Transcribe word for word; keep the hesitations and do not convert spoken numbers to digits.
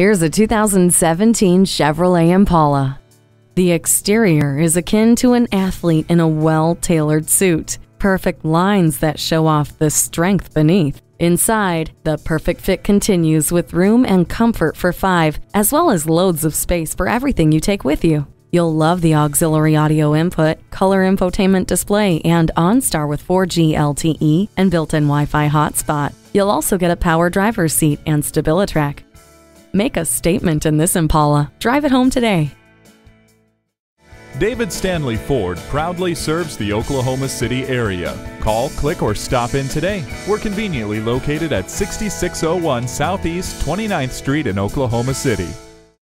Here's a two thousand seventeen Chevrolet Impala. The exterior is akin to an athlete in a well-tailored suit, perfect lines that show off the strength beneath. Inside, the perfect fit continues with room and comfort for five, as well as loads of space for everything you take with you. You'll love the auxiliary audio input, color infotainment display, and OnStar with four G L T E and built-in Wi-Fi hotspot. You'll also get a power driver's seat and StabiliTrak. Make a statement in this Impala. Drive it home today. David Stanley Ford proudly serves the Oklahoma City area. Call, click, or stop in today. We're conveniently located at sixty-six oh one Southeast twenty-ninth Street in Oklahoma City.